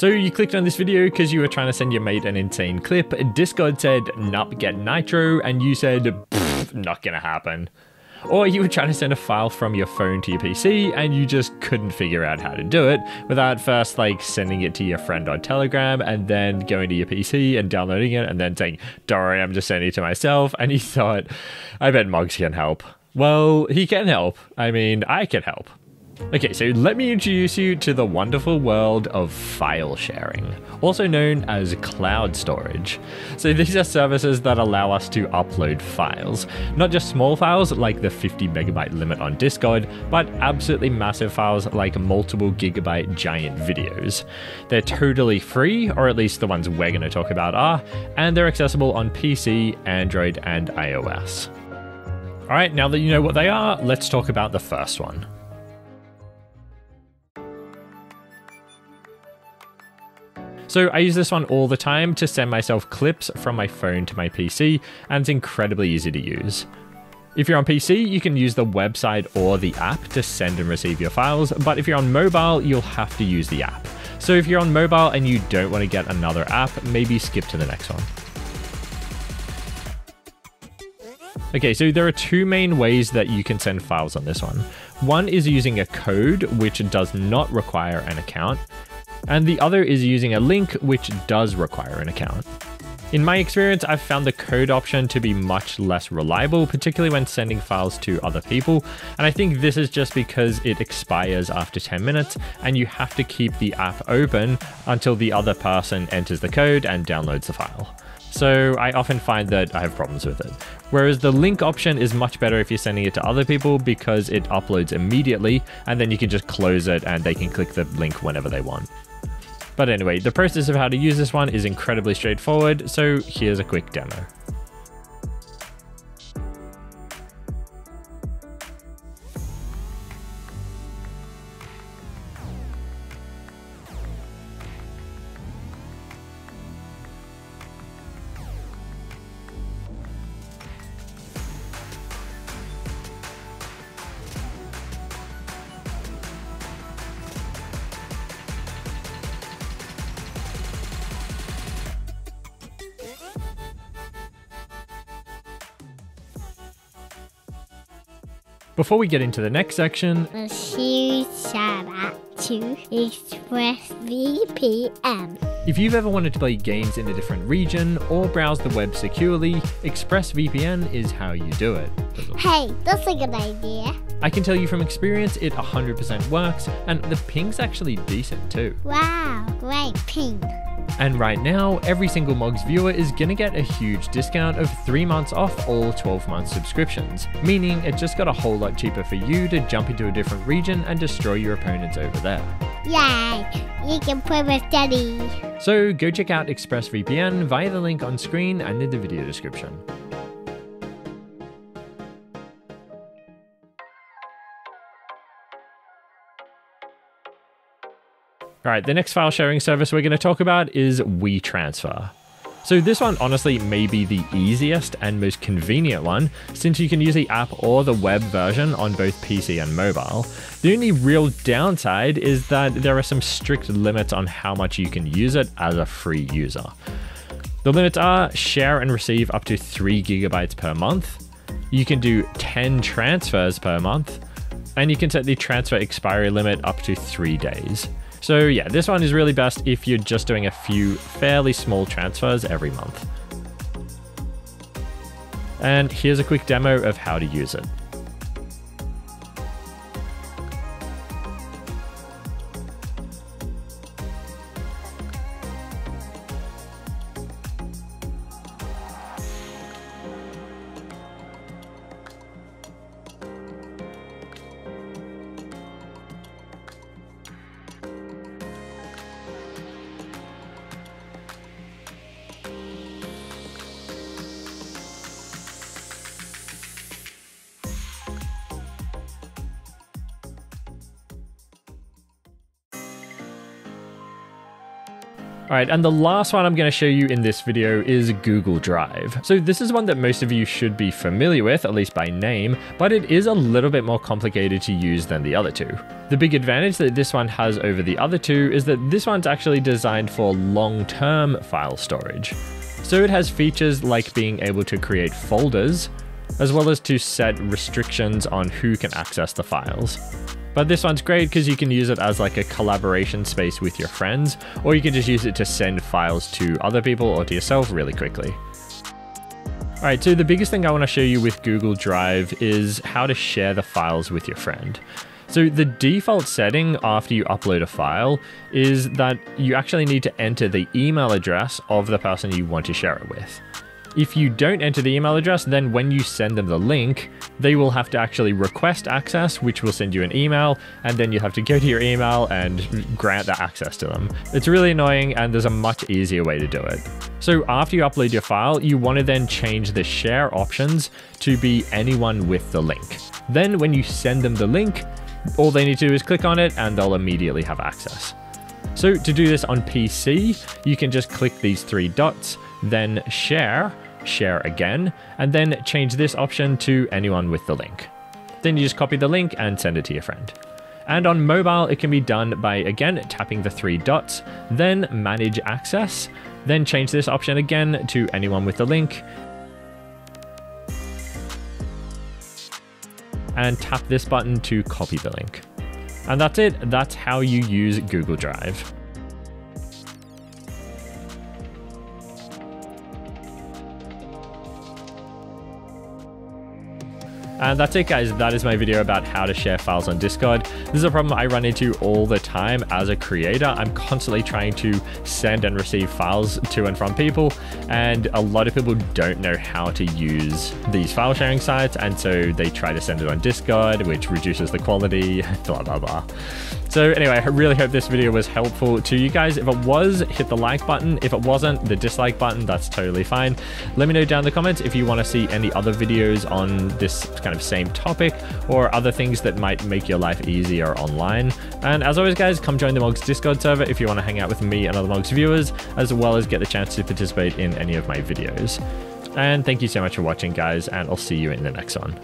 So you clicked on this video because you were trying to send your mate an insane clip. Discord said, "Nup, get Nitro," and you said, "Not gonna happen." Or you were trying to send a file from your phone to your PC and you just couldn't figure out how to do it without first like sending it to your friend on Telegram and then going to your PC and downloading it and then saying, "Don't worry, I'm just sending it to myself." And you thought, I bet Mugs can help. Well, he can help. I mean, I can help. Okay, so let me introduce you to the wonderful world of file sharing, also known as cloud storage. So these are services that allow us to upload files, not just small files like the 50 megabyte limit on Discord, but absolutely massive files like multiple gigabyte giant videos. They're totally free, or at least the ones we're going to talk about are, and they're accessible on PC, Android, and iOS. All right, now that you know what they are, let's talk about the first one. So I use this one all the time to send myself clips from my phone to my PC, and it's incredibly easy to use. If you're on PC, you can use the website or the app to send and receive your files, but if you're on mobile, you'll have to use the app. So if you're on mobile and you don't want to get another app, maybe skip to the next one. Okay, so there are two main ways that you can send files on this one. One is using a code, which does not require an account, and the other is using a link, which does require an account. In my experience, I've found the code option to be much less reliable, particularly when sending files to other people, and I think this is just because it expires after 10 minutes and you have to keep the app open until the other person enters the code and downloads the file. So I often find that I have problems with it. Whereas the link option is much better if you're sending it to other people because it uploads immediately and then you can just close it and they can click the link whenever they want. But anyway, the process of how to use this one is incredibly straightforward, so here's a quick demo. Before we get into the next section, a huge shout out to ExpressVPN. If you've ever wanted to play games in a different region or browse the web securely, ExpressVPN is how you do it. Hey, that's a good idea. I can tell you from experience it 100% works, and the ping's actually decent too. Wow, great ping. And right now, every single Mogs viewer is going to get a huge discount of 3 months off all 12-month subscriptions, meaning it just got a whole lot cheaper for you to jump into a different region and destroy your opponents over there. Yay! You can play with Daddy! So go check out ExpressVPN via the link on screen and in the video description. All right, the next file sharing service we're going to talk about is WeTransfer. So this one honestly may be the easiest and most convenient one, since you can use the app or the web version on both PC and mobile. The only real downside is that there are some strict limits on how much you can use it as a free user. The limits are share and receive up to 3 gigabytes per month. You can do 10 transfers per month, and you can set the transfer expiry limit up to 3 days. So yeah, this one is really best if you're just doing a few fairly small transfers every month. And here's a quick demo of how to use it. All right, and the last one I'm going to show you in this video is Google Drive. So this is one that most of you should be familiar with, at least by name, but it is a little bit more complicated to use than the other two. The big advantage that this one has over the other two is that this one's actually designed for long-term file storage. So it has features like being able to create folders, as well as to set restrictions on who can access the files. But this one's great because you can use it as like a collaboration space with your friends, or you can just use it to send files to other people or to yourself really quickly. All right, so the biggest thing I want to show you with Google Drive is how to share the files with your friend. So the default setting after you upload a file is that you actually need to enter the email address of the person you want to share it with. If you don't enter the email address, then when you send them the link, they will have to actually request access, which will send you an email, and then you'll have to go to your email and grant that access to them. It's really annoying, and there's a much easier way to do it. So after you upload your file, you want to then change the share options to be anyone with the link. Then when you send them the link, all they need to do is click on it and they'll immediately have access. So to do this on PC, you can just click these three dots, then share, share again, and then change this option to anyone with the link. Then you just copy the link and send it to your friend. And on mobile, it can be done by, again, tapping the three dots, then manage access, then change this option again to anyone with the link, and tap this button to copy the link. And that's it. That's how you use Google Drive. And that's it, guys. That is my video about how to share files on Discord. This is a problem I run into all the time as a creator. I'm constantly trying to send and receive files to and from people, and a lot of people don't know how to use these file sharing sites, and so they try to send it on Discord, which reduces the quality, blah, blah, blah. So anyway, I really hope this video was helpful to you guys. If it was, hit the like button. If it wasn't, the dislike button, that's totally fine. Let me know down in the comments if you want to see any other videos on this kind of same topic or other things that might make your life easier online. And as always, guys, come join the Mog's Discord server if you want to hang out with me and other Mog's viewers, as well as get the chance to participate in any of my videos. And thank you so much for watching, guys, and I'll see you in the next one.